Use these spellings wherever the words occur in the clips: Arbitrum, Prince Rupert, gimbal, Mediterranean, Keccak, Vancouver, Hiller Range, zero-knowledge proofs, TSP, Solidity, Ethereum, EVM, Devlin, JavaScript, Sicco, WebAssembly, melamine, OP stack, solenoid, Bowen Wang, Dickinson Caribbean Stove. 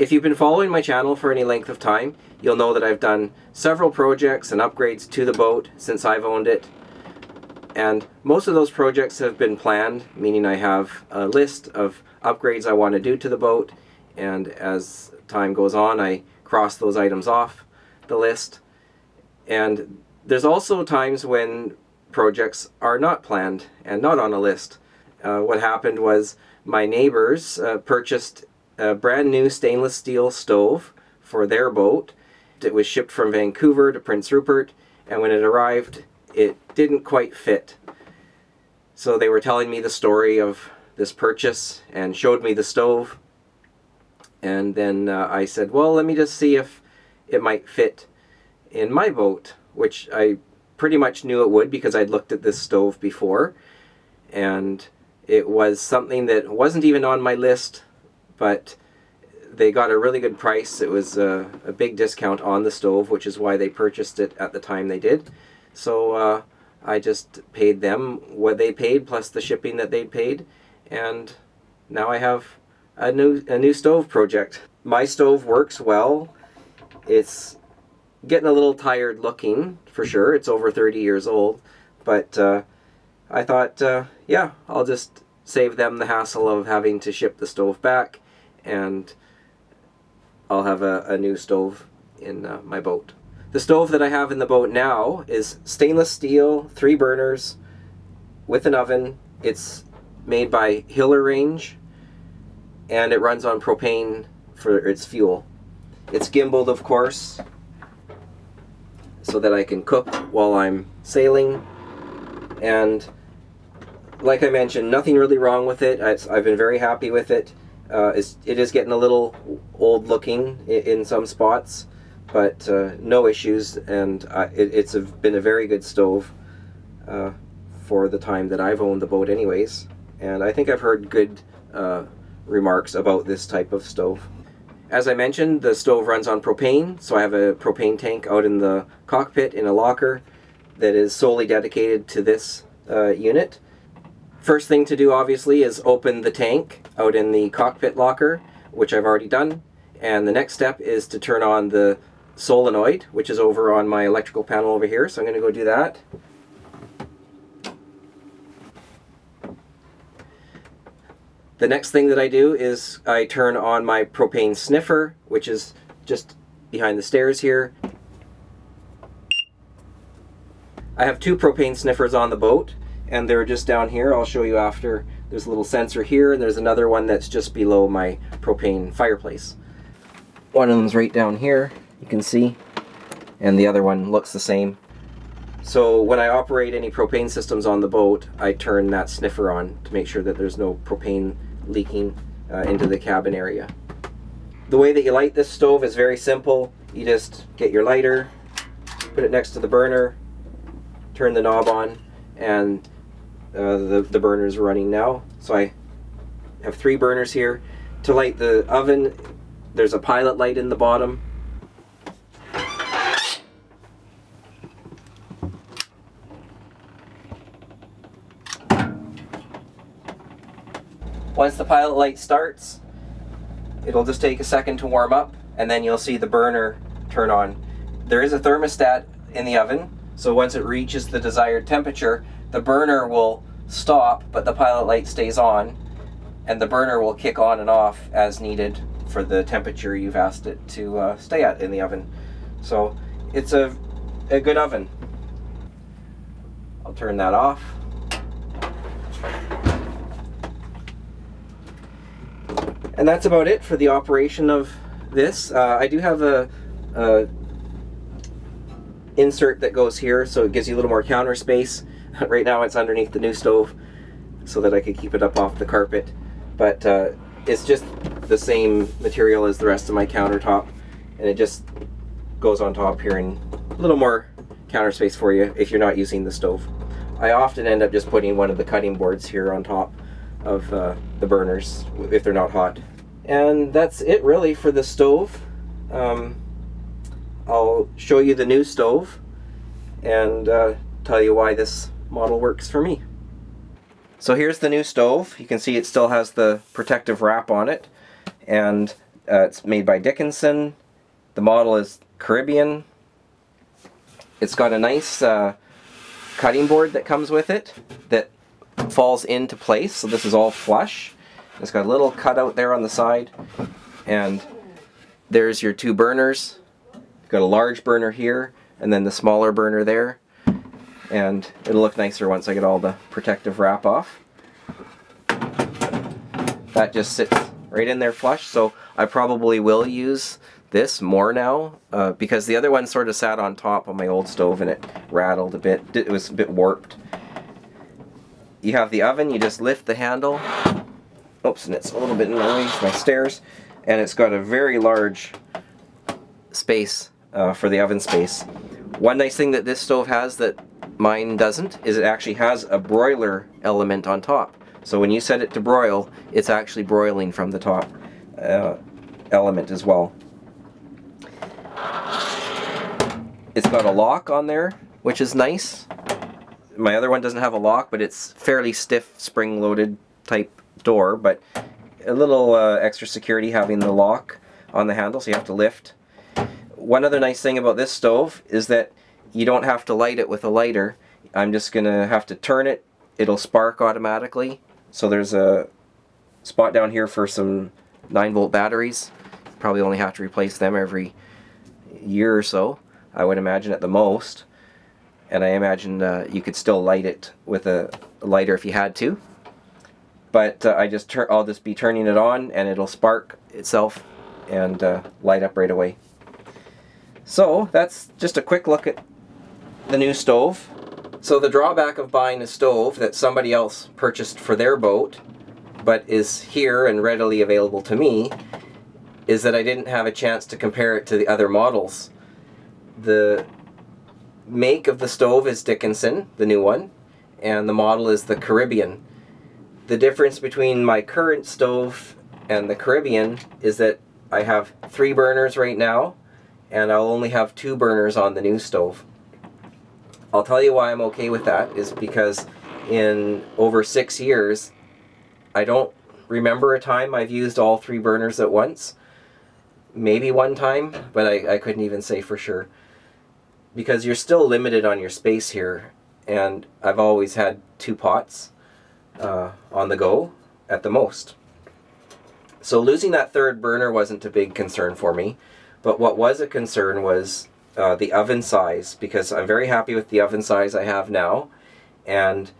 If you've been following my channel for any length of time, you'll know that I've done several projects and upgrades to the boat since I've owned it. And most of those projects have been planned, meaning I have a list of upgrades I want to do to the boat, and as time goes on I cross those items off the list. And there's also times when projects are not planned and not on a list. What happened was my neighbors purchased a brand new stainless steel stove for their boat. It was shipped from Vancouver to Prince Rupert, and when it arrived it didn't quite fit. So they were telling me the story of this purchase and showed me the stove, and then I said, well, let me just see if it might fit in my boat, which I pretty much knew it would because I'd looked at this stove before, and it was something that wasn't even on my list, but they got a really good price. It was a big discount on the stove, which is why they purchased it at the time they did. So I just paid them what they paid plus the shipping that they paid, and now I have a new stove project. My stove works well. It's getting a little tired looking for sure. It's over 30 years old, but I thought, yeah, I'll just save them the hassle of having to ship the stove back, and I'll have a new stove in my boat. The stove that I have in the boat now is stainless steel, 3 burners, with an oven. It's made by Hiller Range, and it runs on propane for its fuel. It's gimbaled, of course, so that I can cook while I'm sailing. And like I mentioned, nothing really wrong with it. I've been very happy with it. It is getting a little old looking in some spots, but no issues, and it's been a very good stove for the time that I've owned the boat anyways. And I think I've heard good remarks about this type of stove. As I mentioned, the stove runs on propane, so I have a propane tank out in the cockpit in a locker that is solely dedicated to this unit. First thing to do, obviously, is open the tank out in the cockpit locker, which I've already done, and the next step is to turn on the solenoid, which is over on my electrical panel over here, so I'm going to go do that. The next thing that I do is I turn on my propane sniffer, which is just behind the stairs here. I have 2 propane sniffers on the boat, and they're just down here. I'll show you after. There's a little sensor here, and there's another one that's just below my propane fireplace. One of them's right down here, you can see, and the other one looks the same. So when I operate any propane systems on the boat, I turn that sniffer on to make sure that there's no propane leaking into the cabin area. The way that you light this stove is very simple. You just get your lighter, put it next to the burner, turn the knob on, and the burner's running now. So I have 3 burners here. To light the oven, there's a pilot light in the bottom. Once the pilot light starts, it'll just take a second to warm up, and then you'll see the burner turn on. There is a thermostat in the oven, so once it reaches the desired temperature, the burner will stop, but the pilot light stays on, and the burner will kick on and off as needed for the temperature you've asked it to stay at in the oven. So it's a good oven. I'll turn that off. And that's about it for the operation of this. I do have a insert that goes here, so it gives you a little more counter space. Right now it's underneath the new stove so that I could keep it up off the carpet, but it's just the same material as the rest of my countertop, and it just goes on top here, and a little more counter space for you if you're not using the stove. I often end up just putting one of the cutting boards here on top of the burners if they're not hot. And that's it really for the stove. I'll show you the new stove and tell you why this model works for me. So here's the new stove. You can see it still has the protective wrap on it, and It's made by Dickinson. The model is Caribbean. It's got a nice cutting board that comes with it that falls into place, so this is all flush. It's got a little cutout there on the side, and there's your two burners. You've got a large burner here, and then the smaller burner there, and it'll look nicer once I get all the protective wrap off. That just sits right in there flush, so I probably will use this more now, because the other one sort of sat on top of my old stove and it rattled a bit. It was a bit warped. You have the oven, you just lift the handle, oops, and it's a little bit in my way, my stairs, and it's got a very large space for the oven space. One nice thing that this stove has that mine doesn't is it actually has a broiler element on top. So when you set it to broil, it's actually broiling from the top element as well. It's got a lock on there, which is nice. My other one doesn't have a lock, but it's fairly stiff, spring-loaded type door, but a little extra security having the lock on the handle, so you have to lift. One other nice thing about this stove is that you don't have to light it with a lighter. I'm just going to have to turn it. It'll spark automatically. So there's a spot down here for some 9-volt batteries. Probably only have to replace them every year or so, I would imagine, at the most. And I imagine you could still light it with a lighter if you had to. But I'll just be turning it on, and it'll spark itself and light up right away. So that's just a quick look at the new stove. So the drawback of buying a stove that somebody else purchased for their boat, but is here and readily available to me, is that I didn't have a chance to compare it to the other models. The make of the stove is Dickinson, the new one, and the model is the Caribbean. The difference between my current stove and the Caribbean is that I have 3 burners right now, and I'll only have 2 burners on the new stove. I'll tell you why I'm okay with that is because in over 6 years, I don't remember a time I've used all 3 burners at once. Maybe one time, but I couldn't even say for sure. Because you're still limited on your space here, and I've always had 2 pots on the go at the most. So losing that 3rd burner wasn't a big concern for me, but what was a concern was the oven size, because I'm very happy with the oven size I have now, and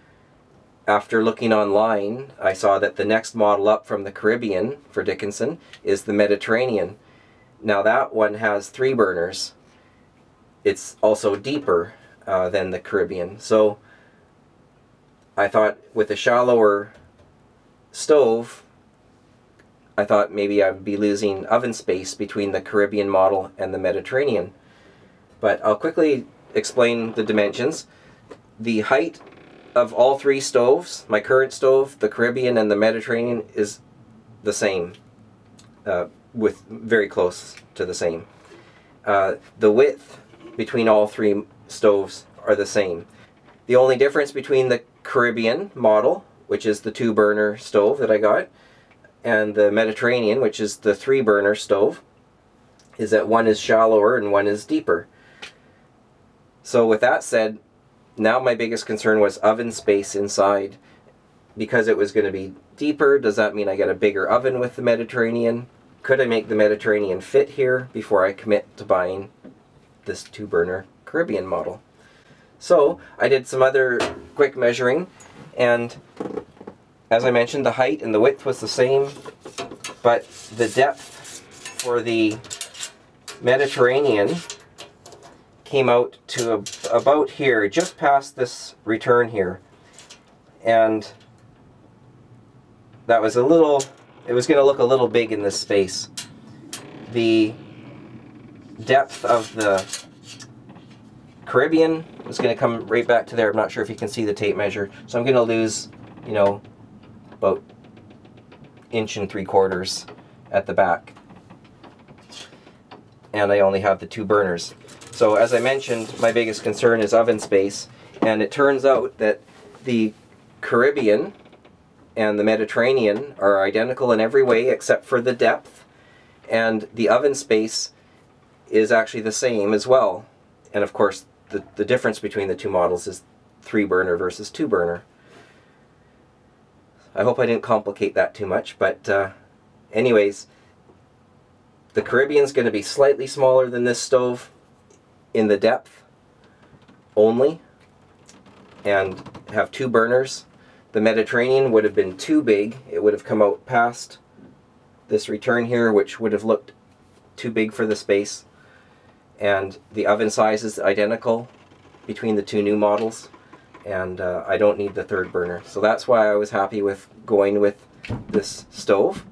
after looking online I saw that the next model up from the Caribbean for Dickinson is the Mediterranean. Now that one has 3 burners. It's also deeper than the Caribbean, so I thought with a shallower stove I thought maybe I'd be losing oven space between the Caribbean model and the Mediterranean. But I'll quickly explain the dimensions. The height of all 3 stoves, my current stove, the Caribbean, and the Mediterranean, is the same, with very close to the same. The width between all 3 stoves are the same. The only difference between the Caribbean model, which is the 2-burner stove that I got, and the Mediterranean, which is the 3-burner stove, is that one is shallower and one is deeper. So with that said, now my biggest concern was oven space inside. Because it was going to be deeper, does that mean I get a bigger oven with the Mediterranean? Could I make the Mediterranean fit here before I commit to buying this 2-burner Caribbean model? So I did some other quick measuring, and as I mentioned, the height and the width was the same, but the depth for the Mediterranean came out to about here, just past this return here, and that was a little, it was going to look a little big in this space. The depth of the Caribbean is going to come right back to there. I'm not sure if you can see the tape measure, so I'm going to lose, you know, about 1 3/4 inches at the back, and I only have the 2 burners. So as I mentioned, my biggest concern is oven space, and it turns out that the Caribbean and the Mediterranean are identical in every way except for the depth, and the oven space is actually the same as well. And of course the difference between the two models is 3-burner versus 2-burner. I hope I didn't complicate that too much, but anyways, the Caribbean's going to be slightly smaller than this stove in the depth only, and have 2 burners. The Mediterranean would have been too big. It would have come out past this return here, which would have looked too big for the space. And the oven size is identical between the two new models, and I don't need the 3rd burner. So that's why I was happy with going with this stove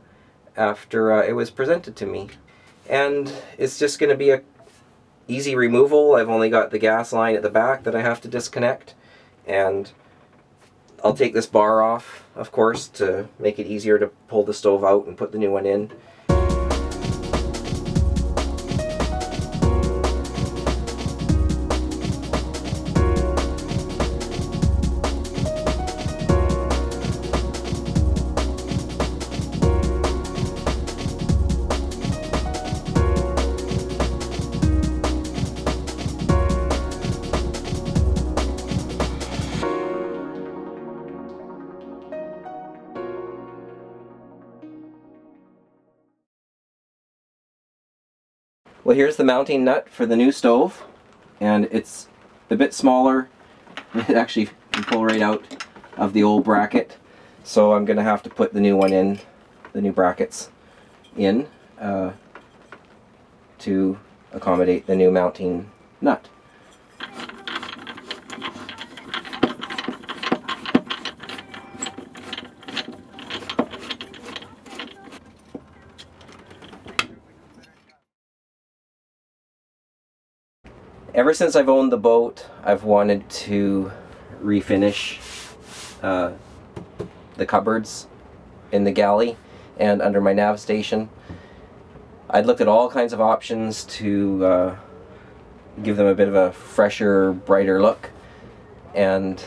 after it was presented to me. And it's just going to be a easy removal. I've only got the gas line at the back that I have to disconnect, and I'll take this bar off, of course, to make it easier to pull the stove out and put the new one in. Well, here's the mounting nut for the new stove, and it's a bit smaller. It actually can pull right out of the old bracket, so I'm going to have to put the new one in, the new brackets in, to accommodate the new mounting nut. Ever since I've owned the boat, I've wanted to refinish the cupboards in the galley and under my nav station. I'd looked at all kinds of options to give them a bit of a fresher, brighter look, and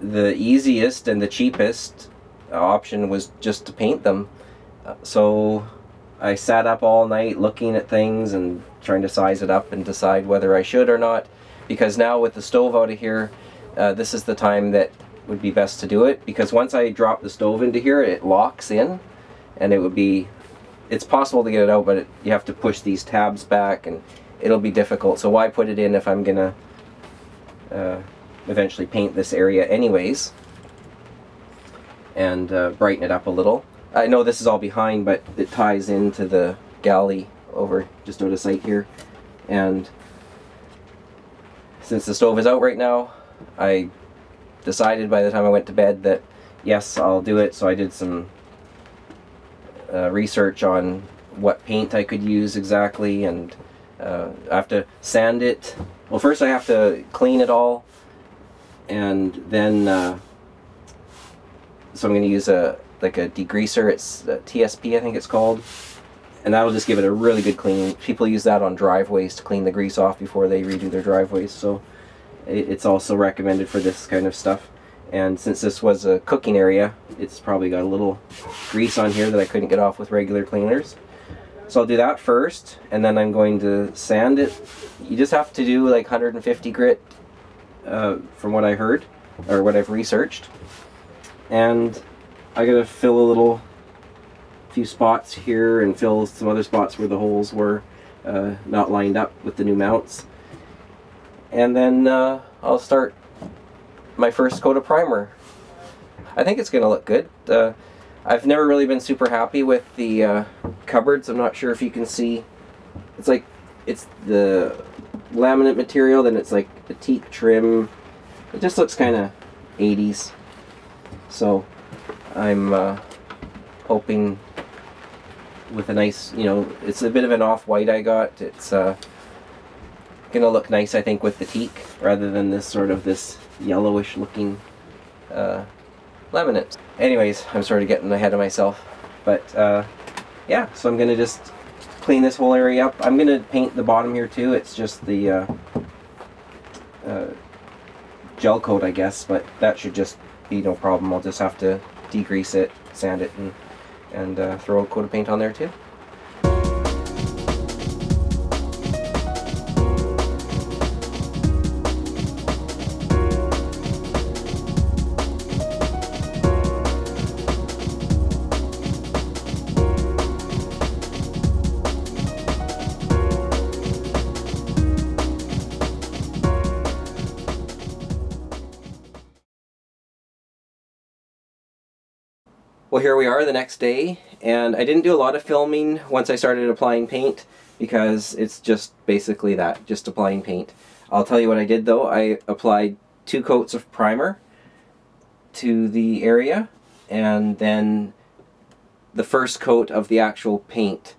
the easiest and the cheapest option was just to paint them. So I sat up all night looking at things and trying to size it up and decide whether I should or not, because now with the stove out of here, this is the time that would be best to do it, because once I drop the stove into here, it locks in, and it would be, it's possible to get it out, but you have to push these tabs back and it'll be difficult. So why put it in if I'm gonna eventually paint this area anyways and brighten it up a little. I know this is all behind, but it ties into the galley over just out of sight here. And since the stove is out right now, I decided by the time I went to bed that yes, I'll do it. So I did some research on what paint I could use exactly, and I have to sand it. Well, first I have to clean it all, and then so I'm going to use like a degreaser. It's TSP, I think it's called, and that'll just give it a really good clean. People use that on driveways to clean the grease off before they redo their driveways, so it's also recommended for this kind of stuff. And since this was a cooking area, it's probably got a little grease on here that I couldn't get off with regular cleaners, so I'll do that first, and then I'm going to sand it. You just have to do like 150 grit from what I heard, or what I've researched, and I gotta fill a little few spots here and fill some other spots where the holes were not lined up with the new mounts. And then I'll start my first coat of primer. I think it's gonna look good. I've never really been super happy with the cupboards. I'm not sure if you can see. It's like, it's the laminate material, then it's like the teak trim. It just looks kinda 80s. So I'm hoping with a nice, you know, it's a bit of an off-white I got. It's gonna look nice, I think, with the teak rather than this sort of this yellowish looking laminate. Anyways, I'm sort of getting ahead of myself, but yeah, so I'm gonna just clean this whole area up. I'm gonna paint the bottom here too. It's just the gel coat, I guess, but that should just be no problem. I'll just have to degrease it, sand it, and throw a coat of paint on there too. Well, here we are the next day, and I didn't do a lot of filming once I started applying paint because it's just basically that, just applying paint. I'll tell you what I did though. I applied 2 coats of primer to the area and then the first coat of the actual paint,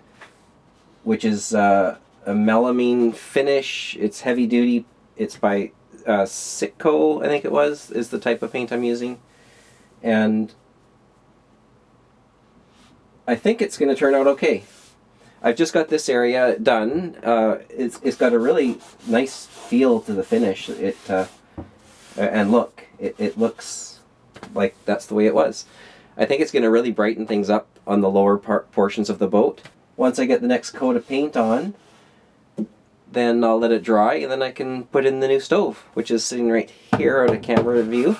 which is a melamine finish. It's heavy duty. It's by Sicco, I think it was, is the type of paint I'm using. And I think it's going to turn out okay. I've just got this area done. It's got a really nice feel to the finish. And look, it looks like that's the way it was. I think it's going to really brighten things up on the lower portions of the boat. Once I get the next coat of paint on, then I'll let it dry, and then I can put in the new stove, which is sitting right here out of camera view.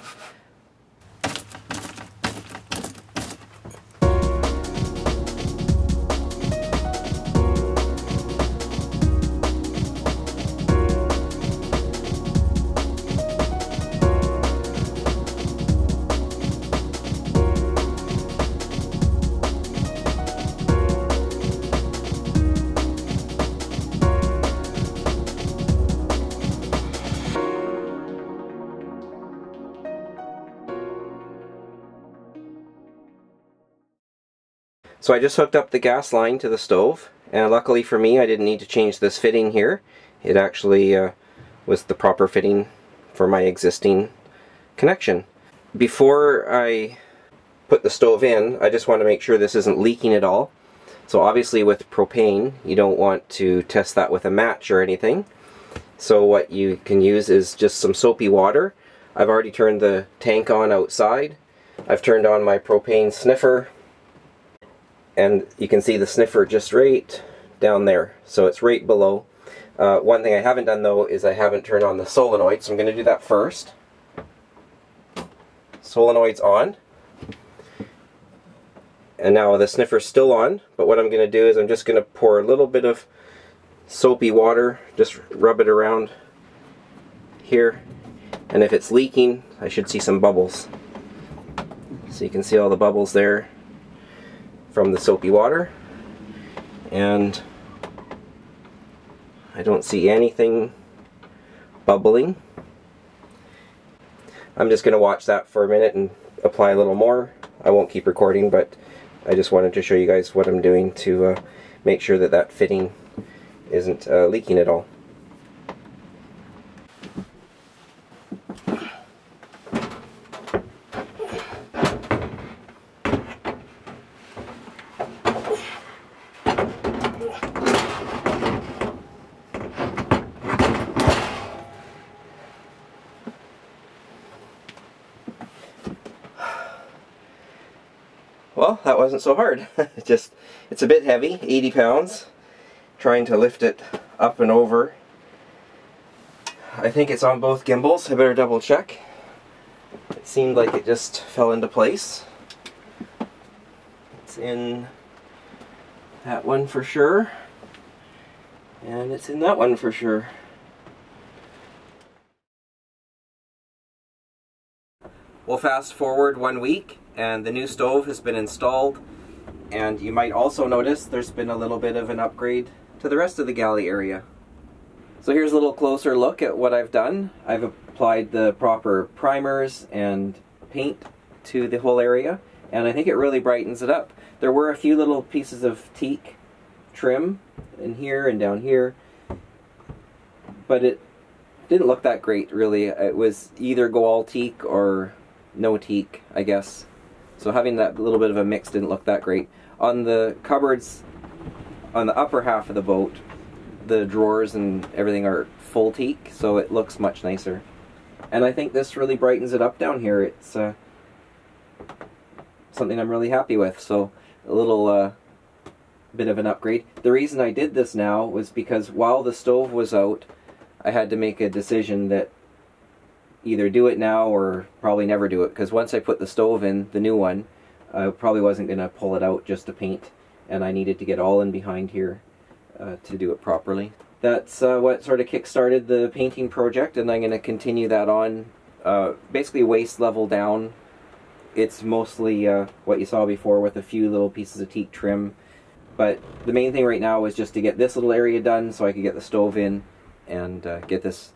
So I just hooked up the gas line to the stove, and luckily for me I didn't need to change this fitting here. It actually was the proper fitting for my existing connection. Before I put the stove in, I just want to make sure this isn't leaking at all. So obviously with propane you don't want to test that with a match or anything. So what you can use is just some soapy water. I've already turned the tank on outside. I've turned on my propane sniffer. And you can see the sniffer just right down there, so it's right below. One thing I haven't done though is I haven't turned on the solenoid, so I'm going to do that first. Solenoid's on, and now the sniffer's still on, but what I'm going to do is I'm just going to pour a little bit of soapy water, just rub it around here, and if it's leaking I should see some bubbles. So you can see all the bubbles there from the soapy water, and I don't see anything bubbling. I'm just going to watch that for a minute and apply a little more. I won't keep recording, but I just wanted to show you guys what I'm doing to make sure that that fitting isn't leaking at all. Well, that wasn't so hard. It's a bit heavy, 80 pounds. Trying to lift it up and over. I think it's on both gimbals. I better double check. It seemed like it just fell into place. It's in that one for sure. And it's in that one for sure. Well, fast forward 1 week. And the new stove has been installed, and you might also notice there's been a little bit of an upgrade to the rest of the galley area. So here's a little closer look at what I've done. I've applied the proper primers and paint to the whole area, and I think it really brightens it up. There were a few little pieces of teak trim in here and down here, but it didn't look that great really. It was either go all teak or no teak, I guess. So having that little bit of a mix didn't look that great. On the cupboards, on the upper half of the boat, the drawers and everything are full teak, so it looks much nicer. And I think this really brightens it up down here. It's something I'm really happy with, so a little bit of an upgrade. The reason I did this now was because while the stove was out, I had to make a decision that either do it now or probably never do it, because once I put the stove in, the new one, I probably wasn't going to pull it out just to paint, and I needed to get all in behind here to do it properly. That's what sort of kick-started the painting project, and I'm going to continue that on basically waist level down It's mostly what you saw before with a few little pieces of teak trim. But the main thing right now was just to get this little area done so I could get the stove in and get this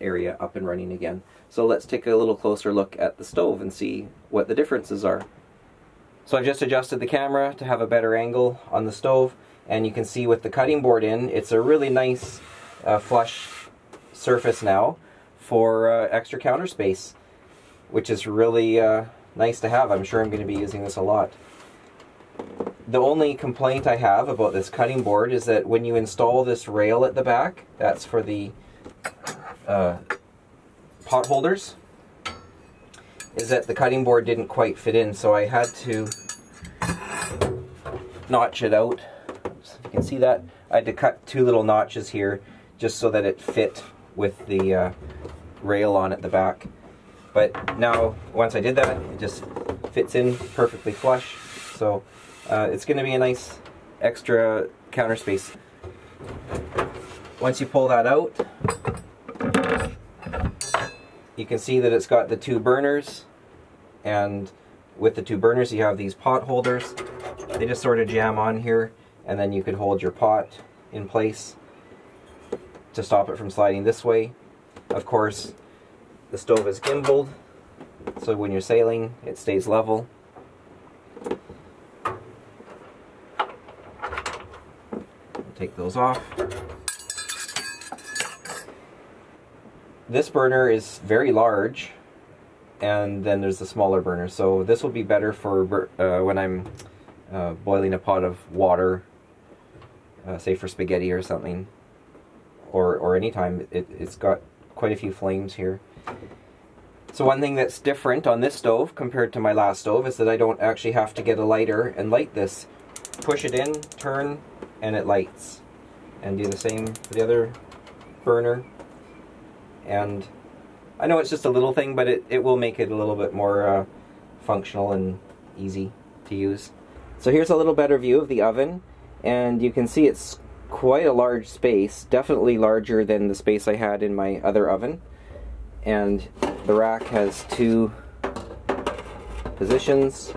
area up and running again. So let's take a little closer look at the stove and see what the differences are. So I've just adjusted the camera to have a better angle on the stove, and you can see with the cutting board in, it's a really nice flush surface now for extra counter space, which is really nice to have. I'm sure I'm going to be using this a lot. The only complaint I have about this cutting board is that when you install this rail at the back, that's for the pot holders, is that the cutting board didn't quite fit in, so I had to notch it out. Oops, if you can see that, I had to cut two little notches here just so that it fit with the rail on at the back. But now, once I did that, it just fits in perfectly flush, so it's going to be a nice extra counter space. Once you pull that out, you can see that it's got the two burners, and with the two burners you have these pot holders. They just sort of jam on here, and then you could hold your pot in place to stop it from sliding this way. Of course, the stove is gimbaled, so when you're sailing it stays level. Take those off. This burner is very large, and then there's the smaller burner, so this will be better for when I'm boiling a pot of water, say for spaghetti or something, or any time. It's got quite a few flames here. So one thing that's different on this stove compared to my last stove is that I don't actually have to get a lighter and light this. Push it in, turn, and it lights. And do the same for the other burner. And I know it's just a little thing, but it will make it a little bit more functional and easy to use. So here's a little better view of the oven, and you can see it's quite a large space, definitely larger than the space I had in my other oven. And the rack has two positions.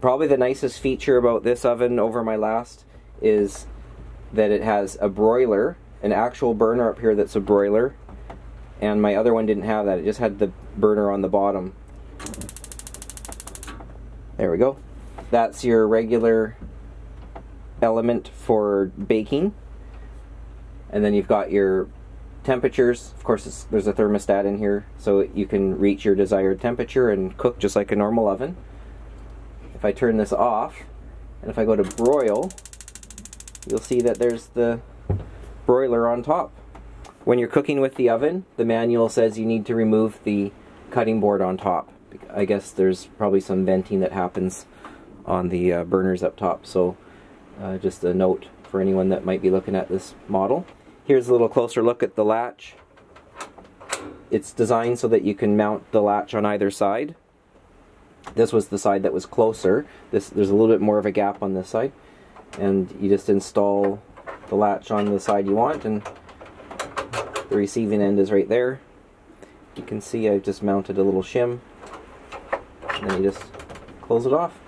Probably the nicest feature about this oven over my last is that it has a broiler, an actual burner up here that's a broiler, and my other one didn't have that. It just had the burner on the bottom. There we go. That's your regular element for baking, and then you've got your temperatures. Of course, there's a thermostat in here, so you can reach your desired temperature and cook just like a normal oven. If I turn this off, and if I go to broil, you'll see that there's the broiler on top. When you're cooking with the oven, the manual says you need to remove the cutting board on top. I guess there's probably some venting that happens on the burners up top, so just a note for anyone that might be looking at this model. Here's a little closer look at the latch. It's designed so that you can mount the latch on either side. This was the side that was closer. There's a little bit more of a gap on this side, and you just install the latch on the side you want, and the receiving end is right there. You can see I've just mounted a little shim, and then you just close it off.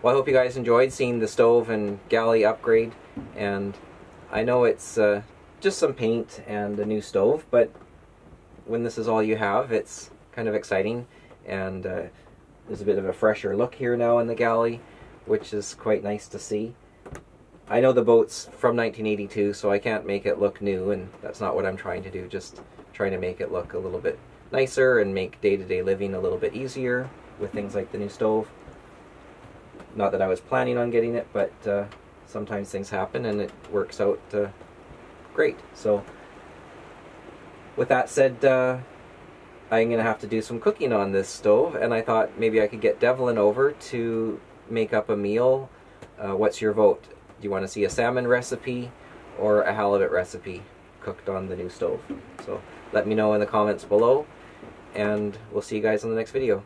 Well, I hope you guys enjoyed seeing the stove and galley upgrade, and I know it's just some paint and a new stove, but when this is all you have, it's kind of exciting, and there's a bit of a fresher look here now in the galley, which is quite nice to see. I know the boat's from 1982, so I can't make it look new, and that's not what I'm trying to do, just trying to make it look a little bit nicer and make day-to-day living a little bit easier with things like the new stove. Not that I was planning on getting it, but sometimes things happen and it works out great. So with that said, I'm going to have to do some cooking on this stove, and I thought maybe I could get Devlin over to make up a meal. What's your vote? Do you want to see a salmon recipe or a halibut recipe cooked on the new stove? So let me know in the comments below, and we'll see you guys in the next video.